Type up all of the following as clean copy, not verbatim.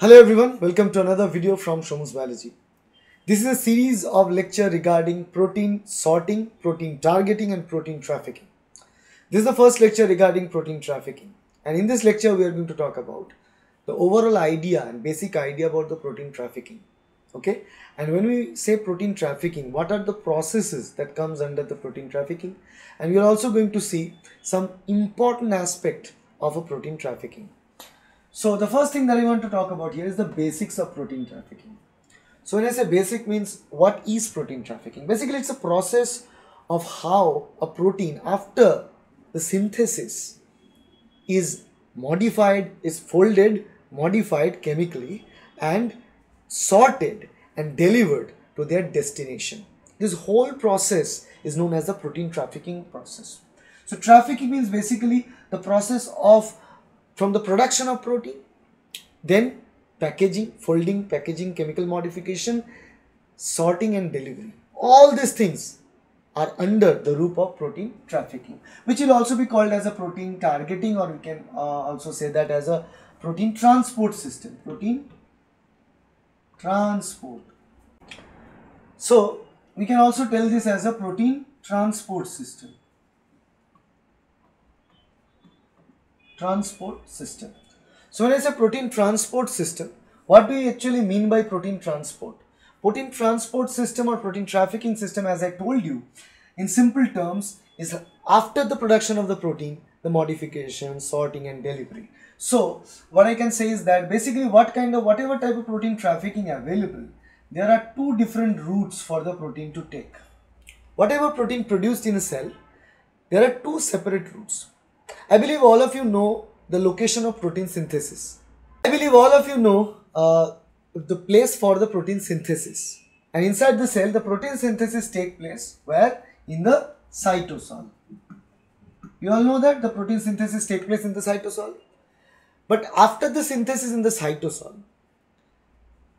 Hello everyone, welcome to another video from Shomu's Biology. This is a series of lecture regarding protein sorting, protein targeting and protein trafficking. This is the first lecture regarding protein trafficking, and in this lecture we are going to talk about the overall idea and basic idea about the protein trafficking. Okay, and when we say protein trafficking, what are the processes that comes under the protein trafficking, and we are also going to see some important aspect of a protein trafficking. So the first thing that I want to talk about here is the basics of protein trafficking. So when I say basic means, what is protein trafficking? Basically it's a process of how a protein after the synthesis is modified, is folded, modified chemically and sorted and delivered to their destination. This whole process is known as the protein trafficking process. So trafficking means basically the process of from the production of protein, then packaging, folding, packaging, chemical modification, sorting and delivery. All these things are under the roof of protein trafficking, which will also be called as a protein targeting, or we can also say that as a protein transport system, protein transport. So we can also tell this as a protein transport system. So when I say protein transport system, what do we actually mean by protein transport? Protein transport system or protein trafficking system, as I told you, in simple terms, is after the production of the protein, the modification, sorting and delivery. So what I can say is that basically whatever type of protein trafficking available, there are two different routes for the protein to take. Whatever protein produced in a cell, there are two separate routes. I believe all of you know the location of protein synthesis. I believe all of you know the place for the protein synthesis. And inside the cell, the protein synthesis takes place where? In the cytosol. You all know that the protein synthesis takes place in the cytosol. But after the synthesis in the cytosol,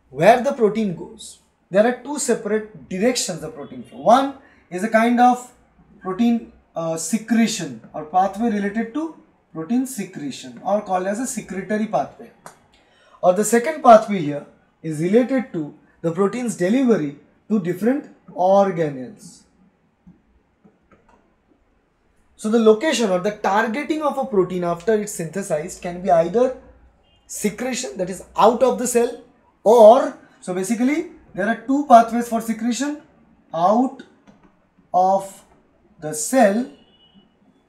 where the protein goes, there are two separate directions of protein flow. One is a kind of protein secretion or pathway related to protein secretion, or called as a secretory pathway, or the second pathway here is related to the protein's delivery to different organelles. So the location or the targeting of a protein after it's synthesized can be either secretion, that is out of the cell, or so basically there are two pathways for secretion: out of the cell,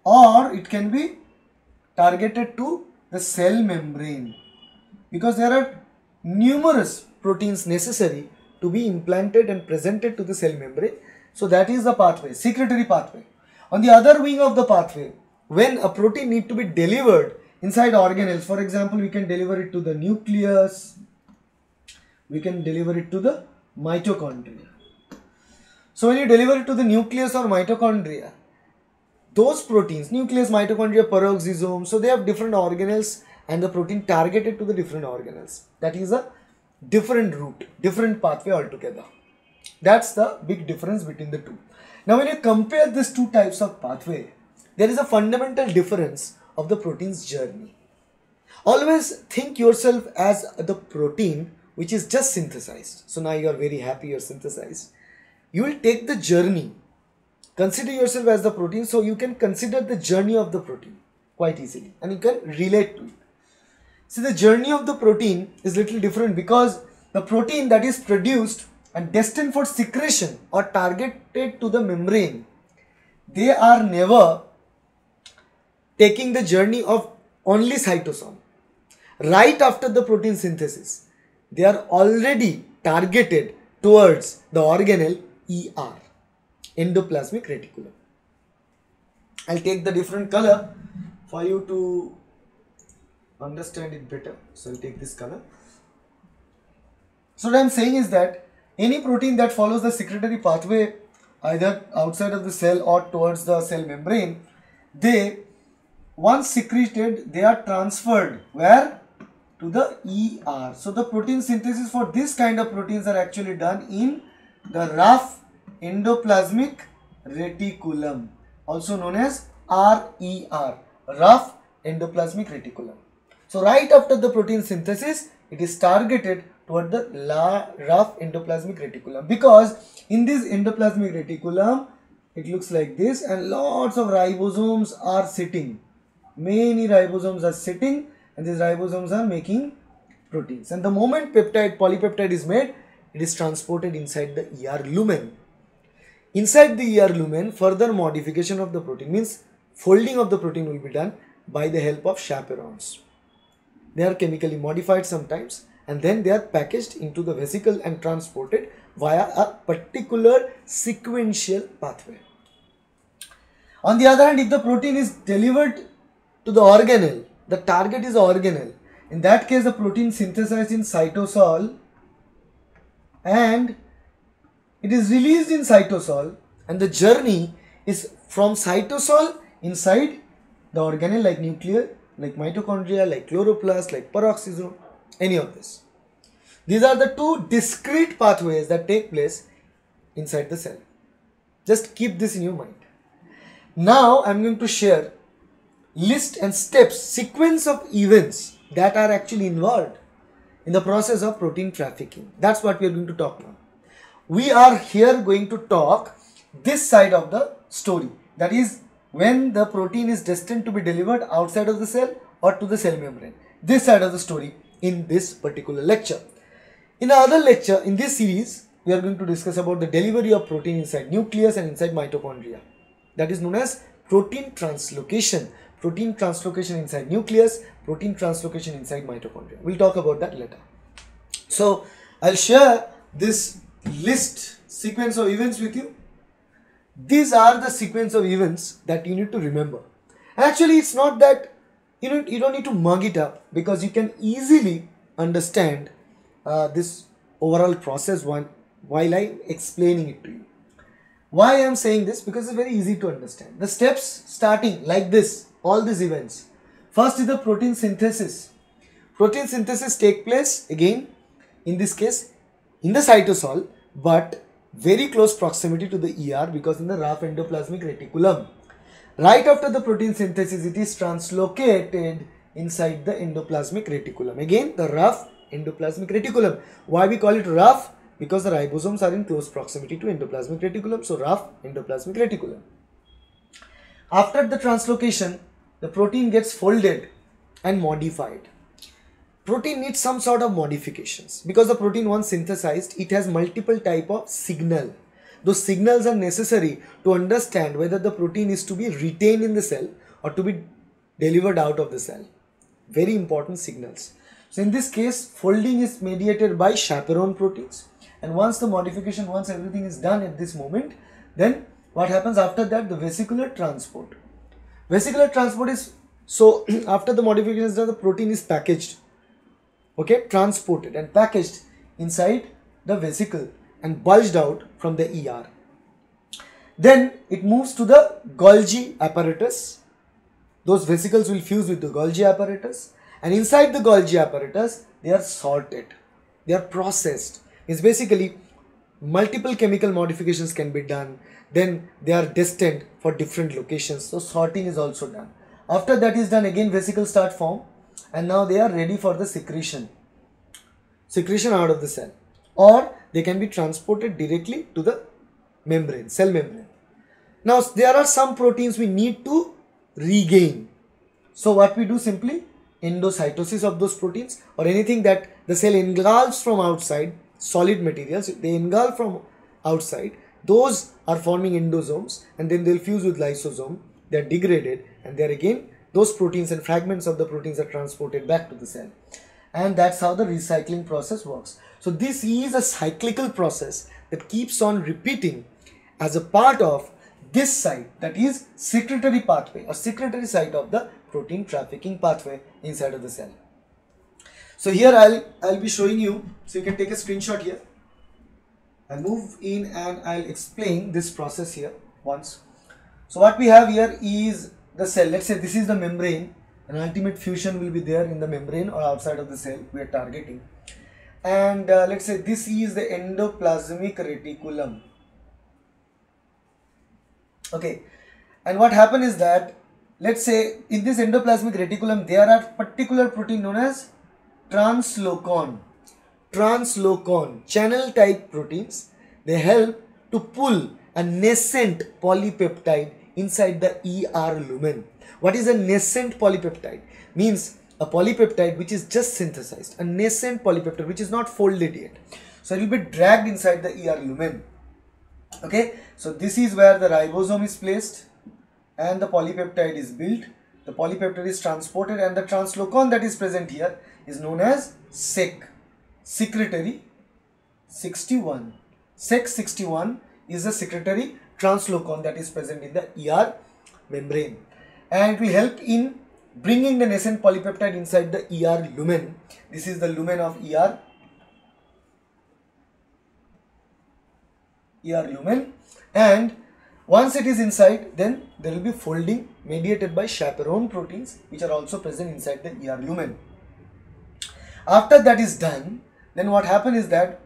or it can be targeted to the cell membrane, because there are numerous proteins necessary to be implanted and presented to the cell membrane. So that is the pathway, secretory pathway. On the other wing of the pathway, when a protein needs to be delivered inside organelles, for example, we can deliver it to the nucleus, we can deliver it to the mitochondria. So when you deliver it to the nucleus or mitochondria, those proteins, nucleus, mitochondria, peroxisome, so they have different organelles and the protein targeted to the different organelles. That is a different route, different pathway altogether. That's the big difference between the two. Now when you compare these two types of pathway, there is a fundamental difference of the protein's journey. Always think yourself as the protein which is just synthesized. So now you are very happy you are synthesized. You will take the journey. Consider yourself as the protein, so you can consider the journey of the protein quite easily and you can relate to it. See, the journey of the protein is little different, because the protein that is produced and destined for secretion or targeted to the membrane, they are never taking the journey of only cytosol. Right after the protein synthesis, they are already targeted towards the organelle ER, endoplasmic reticulum. I'll take the different color for you to understand it better. So I'll take this color. So what I'm saying is that any protein that follows the secretory pathway, either outside of the cell or towards the cell membrane, they, once secreted, they are transferred where? To the ER. So the protein synthesis for this kind of proteins are actually done in the rough endoplasmic reticulum, also known as RER, rough endoplasmic reticulum. So right after the protein synthesis, it is targeted toward the rough endoplasmic reticulum, because in this endoplasmic reticulum, it looks like this and lots of ribosomes are sitting. Many ribosomes are sitting and these ribosomes are making proteins. And the moment peptide, polypeptide is made, it is transported inside the ER lumen. Inside the ER lumen, further modification of the protein, means folding of the protein, will be done by the help of chaperones. They are chemically modified sometimes and then they are packaged into the vesicle and transported via a particular sequential pathway. On the other hand, if the protein is delivered to the organelle, the target is organelle, in that case the protein synthesized in cytosol and it is released in cytosol, and the journey is from cytosol inside the organelle, like nucleus, like mitochondria, like chloroplast, like peroxisome, any of this. These are the two discrete pathways that take place inside the cell. Just keep this in your mind. Now I am going to share list and steps, sequence of events that are actually involved in the process of protein trafficking. That's what we are going to talk now. We are here going to talk this side of the story, that is when the protein is destined to be delivered outside of the cell or to the cell membrane. This side of the story in this particular lecture. In another lecture, in this series, we are going to discuss about the delivery of protein inside nucleus and inside mitochondria. That is known as protein translocation. Protein translocation inside nucleus, protein translocation inside mitochondria. We'll talk about that later. So, I'll share this list, sequence of events with you. These are the sequence of events that you need to remember. Actually, it's not that you don't need to mug it up, because you can easily understand this overall process while I'm explaining it to you. Why I'm saying this? Because it's very easy to understand. The steps starting like this, all these events. First is the protein synthesis. Protein synthesis takes place again, in this case, in the cytosol, but very close proximity to the ER, because in the rough endoplasmic reticulum. Right after the protein synthesis, it is translocated inside the endoplasmic reticulum. Again, the rough endoplasmic reticulum. Why we call it rough? Because the ribosomes are in close proximity to endoplasmic reticulum. So, rough endoplasmic reticulum. After the translocation, the protein gets folded and modified. Protein needs some sort of modifications, because the protein, once synthesized, it has multiple type of signal. Those signals are necessary to understand whether the protein is to be retained in the cell or to be delivered out of the cell. Very important signals. So in this case, folding is mediated by chaperone proteins, and once the modification, once everything is done at this moment, then what happens after that? The vesicular transport. Vesicular transport is, so after the modification is done, the protein is packaged. Okay, transported and packaged inside the vesicle and bulged out from the ER. Then it moves to the Golgi apparatus. Those vesicles will fuse with the Golgi apparatus, and inside the Golgi apparatus, they are sorted, they are processed. It's basically multiple chemical modifications can be done. Then they are destined for different locations. So sorting is also done. After that is done, again vesicles start form. And now they are ready for the secretion out of the cell, or they can be transported directly to the membrane, cell membrane. Now there are some proteins we need to regain. So what we do, simply endocytosis of those proteins, or anything that the cell engulfs from outside, solid materials, they engulf from outside, those are forming endosomes, and then they will fuse with lysosome, they are degraded, and they are again, those proteins and fragments of the proteins are transported back to the cell. And that's how the recycling process works. So this is a cyclical process that keeps on repeating as a part of this site, that is secretory pathway or secretory site of the protein trafficking pathway inside of the cell. So here I'll be showing you, so you can take a screenshot here. I'll move in and I'll explain this process here once. So what we have here is the cell. Let's say this is the membrane, and ultimate fusion will be there in the membrane or outside of the cell we are targeting. And let's say this is the endoplasmic reticulum. Okay, and what happened is that let's say in this endoplasmic reticulum there are particular protein known as translocon channel type proteins. They help to pull a nascent polypeptide inside the ER lumen. What is a nascent polypeptide? Means a polypeptide which is just synthesized, a nascent polypeptide which is not folded yet. So it will be dragged inside the ER lumen. Okay, so this is where the ribosome is placed and the polypeptide is built. The polypeptide is transported and the translocon that is present here is known as Sec61. Sec61 is the secretory translocon that is present in the ER membrane, and we help in bringing the nascent polypeptide inside the ER lumen. This is the lumen of ER lumen, and once it is inside, then there will be folding mediated by chaperone proteins which are also present inside the ER lumen. After that is done, then what happens is that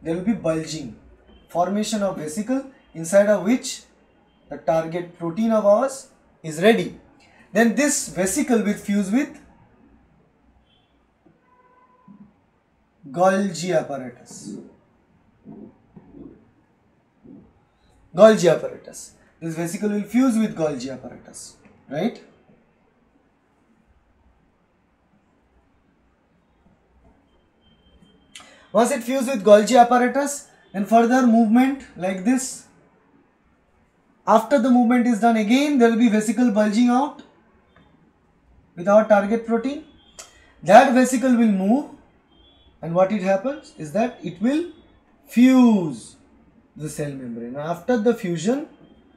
there will be bulging, formation of vesicle inside of which the target protein of ours is ready. Then this vesicle will fuse with Golgi apparatus. This vesicle will fuse with Golgi apparatus, right? Once it fuses with Golgi apparatus, then further movement like this. After the movement is done, again there will be vesicle bulging out with our target protein. That vesicle will move, and what it happens is that it will fuse the cell membrane. After the fusion,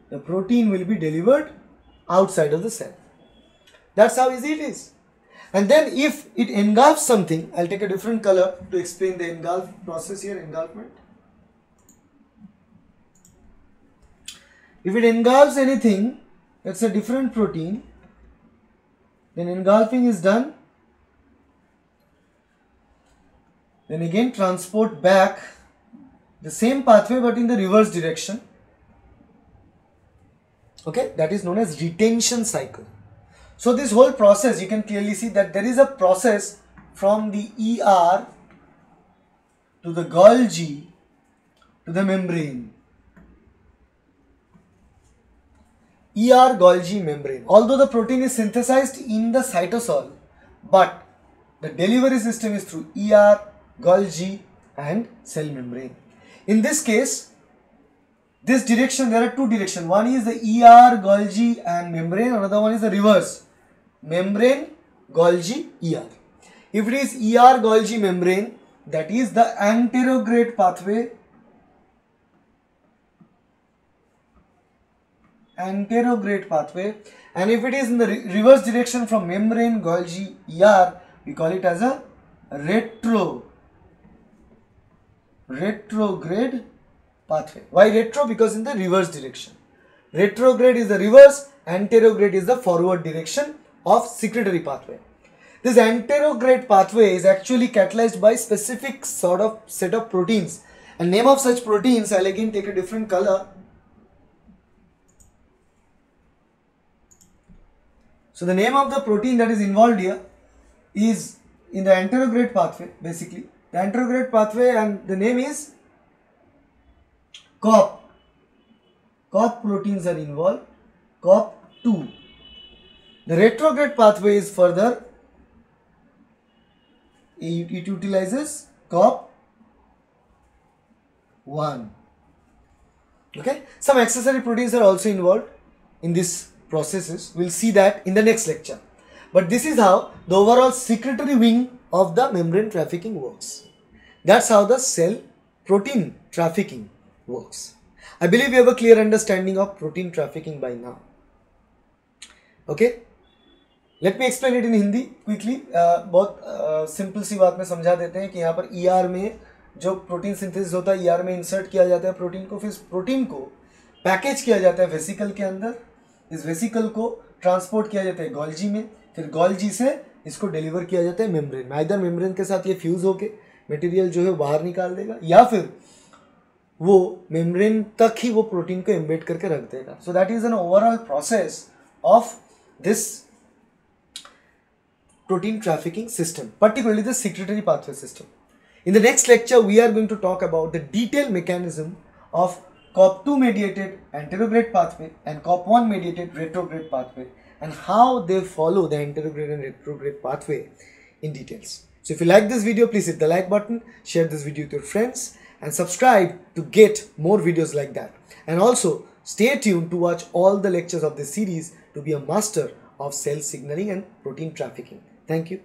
the protein will be delivered outside of the cell. That's how easy it is. And then if it engulfs something, I'll take a different color to explain the engulf process here, engulfment. If it engulfs anything, that's a different protein, then engulfing is done. Then again transport back the same pathway but in the reverse direction. Okay, that is known as retention cycle. So this whole process, you can clearly see that there is a process from the ER to the Golgi to the membrane. ER Golgi membrane. Although the protein is synthesized in the cytosol, but the delivery system is through ER, Golgi and cell membrane. In this case, this direction, there are two directions. One is the ER, Golgi and membrane. Another one is the reverse. Membrane, Golgi, ER. If it is ER, Golgi, membrane, that is the anterograde pathway. And if it is in the reverse direction from membrane, Golgi, ER, we call it as a retrograde pathway. Why retro? Because in the reverse direction. Retrograde is the reverse, anterograde is the forward direction of secretory pathway. This anterograde pathway is actually catalyzed by specific sort of set of proteins. And name of such proteins, I'll again take a different color. So the name of the protein that is involved here is in the anterograde pathway, basically. The anterograde pathway, and the name is COP. COP proteins are involved, COP2. The retrograde pathway is further, it utilizes COP1. Okay, some accessory proteins are also involved in these processes. We'll see that in the next lecture. But this is how the overall secretory wing of the membrane trafficking works. That's how the cell protein trafficking works. I believe you have a clear understanding of protein trafficking by now. Okay, let me explain it in Hindi quickly. बहुत simple सी बात में समझा देते हैं कि यहाँ पर ER में जो protein synthesis होता है, ER में insert किया जाता है protein को, फिर protein को package किया जाता है vesicle के अंदर. इस vesicle को transport किया जाता है Golgi में, फिर Golgi से इसको deliver किया जाता है membrane में. Either membrane के साथ ये fuse होके material जो है बाहर निकाल देगा, या फिर वो membrane तक ही वो protein को embed करके रख देगा. So that is an overall process of this protein trafficking system, particularly the secretory pathway system. In the next lecture, we are going to talk about the detailed mechanism of COP2 mediated anterograde pathway and COP1 mediated retrograde pathway and how they follow the anterograde and retrograde pathway in details. So if you like this video, please hit the like button, share this video with your friends and subscribe to get more videos like that. And also stay tuned to watch all the lectures of this series to be a master of cell signaling and protein trafficking. Thank you.